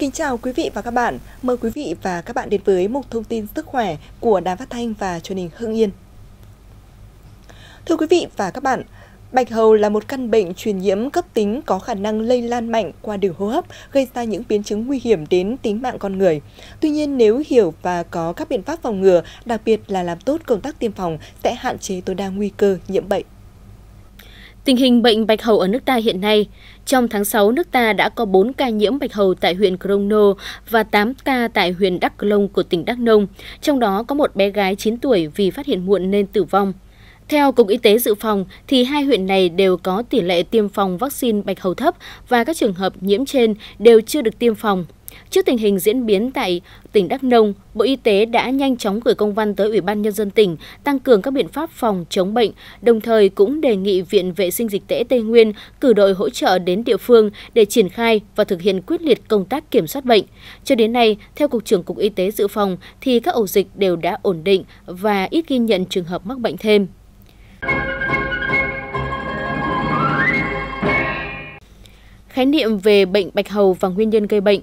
Kính chào quý vị và các bạn. Mời quý vị và các bạn đến với mục thông tin sức khỏe của Đài Phát Thanh và truyền hình Hưng Yên. Thưa quý vị và các bạn, bạch hầu là một căn bệnh truyền nhiễm cấp tính có khả năng lây lan mạnh qua đường hô hấp, gây ra những biến chứng nguy hiểm đến tính mạng con người. Tuy nhiên, nếu hiểu và có các biện pháp phòng ngừa, đặc biệt là làm tốt công tác tiêm phòng, sẽ hạn chế tối đa nguy cơ nhiễm bệnh. Tình hình bệnh bạch hầu ở nước ta hiện nay, trong tháng 6 nước ta đã có 4 ca nhiễm bạch hầu tại huyện Krông Nô và 8 ca tại huyện Đắk Lông của tỉnh Đắk Nông, trong đó có một bé gái 9 tuổi vì phát hiện muộn nên tử vong. Theo Cục Y tế Dự phòng, thì hai huyện này đều có tỷ lệ tiêm phòng vaccine bạch hầu thấp và các trường hợp nhiễm trên đều chưa được tiêm phòng. Trước tình hình diễn biến tại tỉnh Đắk Nông, Bộ Y tế đã nhanh chóng gửi công văn tới Ủy ban Nhân dân tỉnh tăng cường các biện pháp phòng chống bệnh, đồng thời cũng đề nghị Viện Vệ sinh Dịch tễ Tây Nguyên cử đội hỗ trợ đến địa phương để triển khai và thực hiện quyết liệt công tác kiểm soát bệnh. Cho đến nay, theo Cục trưởng Cục Y tế Dự phòng, thì các ổ dịch đều đã ổn định và ít ghi nhận trường hợp mắc bệnh thêm. Khái niệm về bệnh bạch hầu và nguyên nhân gây bệnh.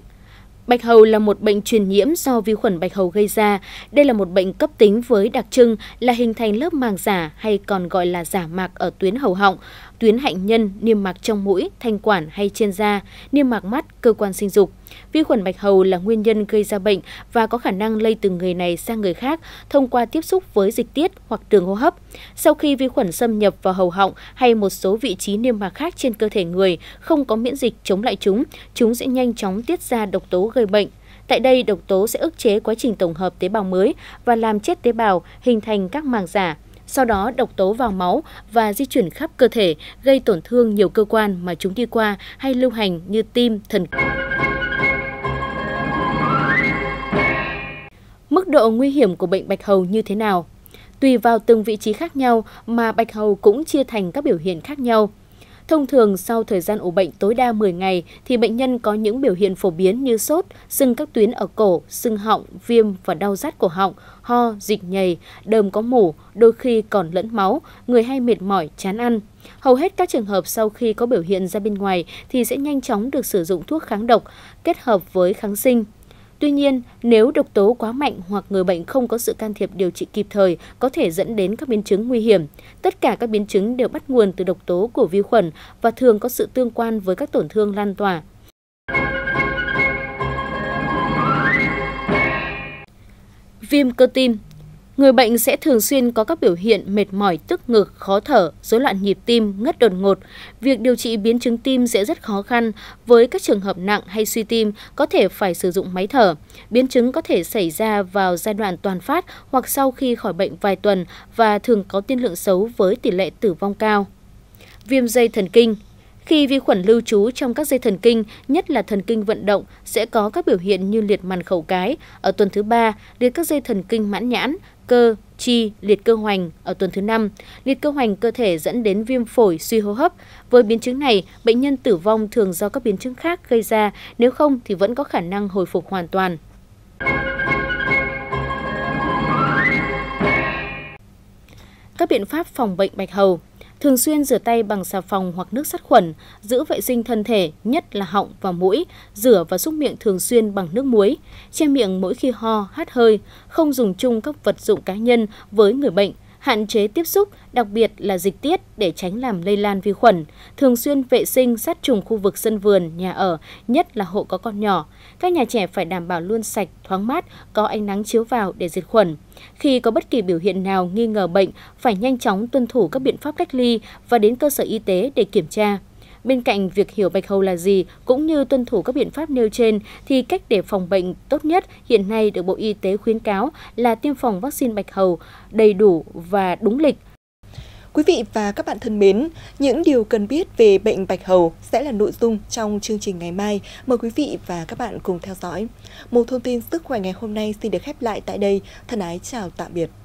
Bạch hầu là một bệnh truyền nhiễm do vi khuẩn bạch hầu gây ra. Đây là một bệnh cấp tính với đặc trưng là hình thành lớp màng giả hay còn gọi là giả mạc ở tuyến hầu họng, tuyến hạnh nhân, niêm mạc trong mũi, thanh quản hay trên da, niêm mạc mắt, cơ quan sinh dục. Vi khuẩn bạch hầu là nguyên nhân gây ra bệnh và có khả năng lây từ người này sang người khác thông qua tiếp xúc với dịch tiết hoặc đường hô hấp. Sau khi vi khuẩn xâm nhập vào hầu họng hay một số vị trí niêm mạc khác trên cơ thể người không có miễn dịch chống lại chúng, chúng sẽ nhanh chóng tiết ra độc tố gây bệnh. Tại đây, độc tố sẽ ức chế quá trình tổng hợp tế bào mới và làm chết tế bào, hình thành các màng giả. Sau đó, độc tố vào máu và di chuyển khắp cơ thể, gây tổn thương nhiều cơ quan mà chúng đi qua hay lưu hành như tim, thận. Mức độ nguy hiểm của bệnh bạch hầu như thế nào? Tùy vào từng vị trí khác nhau mà bạch hầu cũng chia thành các biểu hiện khác nhau. Thông thường, sau thời gian ủ bệnh tối đa 10 ngày, thì bệnh nhân có những biểu hiện phổ biến như sốt, sưng các tuyến ở cổ, sưng họng, viêm và đau rát cổ họng, ho, dịch nhầy, đờm có mủ, đôi khi còn lẫn máu, người hay mệt mỏi, chán ăn. Hầu hết các trường hợp sau khi có biểu hiện ra bên ngoài thì sẽ nhanh chóng được sử dụng thuốc kháng độc kết hợp với kháng sinh. Tuy nhiên, nếu độc tố quá mạnh hoặc người bệnh không có sự can thiệp điều trị kịp thời có thể dẫn đến các biến chứng nguy hiểm. Tất cả các biến chứng đều bắt nguồn từ độc tố của vi khuẩn và thường có sự tương quan với các tổn thương lan tỏa. Viêm cơ tim. Người bệnh sẽ thường xuyên có các biểu hiện mệt mỏi, tức ngực, khó thở, rối loạn nhịp tim, ngất đột ngột. Việc điều trị biến chứng tim sẽ rất khó khăn. Với các trường hợp nặng hay suy tim, có thể phải sử dụng máy thở. Biến chứng có thể xảy ra vào giai đoạn toàn phát hoặc sau khi khỏi bệnh vài tuần và thường có tiên lượng xấu với tỷ lệ tử vong cao. Viêm dây thần kinh. Khi vi khuẩn lưu trú trong các dây thần kinh, nhất là thần kinh vận động, sẽ có các biểu hiện như liệt màng khẩu cái ở tuần thứ 3, liệt các dây thần kinh mãn nhãn, cơ, chi, liệt cơ hoành ở tuần thứ 5, liệt cơ hoành cơ thể dẫn đến viêm phổi, suy hô hấp. Với biến chứng này, bệnh nhân tử vong thường do các biến chứng khác gây ra, nếu không thì vẫn có khả năng hồi phục hoàn toàn. Các biện pháp phòng bệnh bạch hầu. Thường xuyên rửa tay bằng xà phòng hoặc nước sát khuẩn, giữ vệ sinh thân thể, nhất là họng và mũi, rửa và súc miệng thường xuyên bằng nước muối, che miệng mỗi khi ho, hắt hơi, không dùng chung các vật dụng cá nhân với người bệnh, hạn chế tiếp xúc, đặc biệt là dịch tiết để tránh làm lây lan vi khuẩn, thường xuyên vệ sinh sát trùng khu vực sân vườn, nhà ở, nhất là hộ có con nhỏ. Các nhà trẻ phải đảm bảo luôn sạch, thoáng mát, có ánh nắng chiếu vào để diệt khuẩn. Khi có bất kỳ biểu hiện nào nghi ngờ bệnh, phải nhanh chóng tuân thủ các biện pháp cách ly và đến cơ sở y tế để kiểm tra. Bên cạnh việc hiểu bạch hầu là gì cũng như tuân thủ các biện pháp nêu trên thì cách để phòng bệnh tốt nhất hiện nay được Bộ Y tế khuyến cáo là tiêm phòng vaccine bạch hầu đầy đủ và đúng lịch. Quý vị và các bạn thân mến, những điều cần biết về bệnh bạch hầu sẽ là nội dung trong chương trình ngày mai. Mời quý vị và các bạn cùng theo dõi. Một thông tin sức khỏe ngày hôm nay xin được khép lại tại đây. Thân ái chào tạm biệt.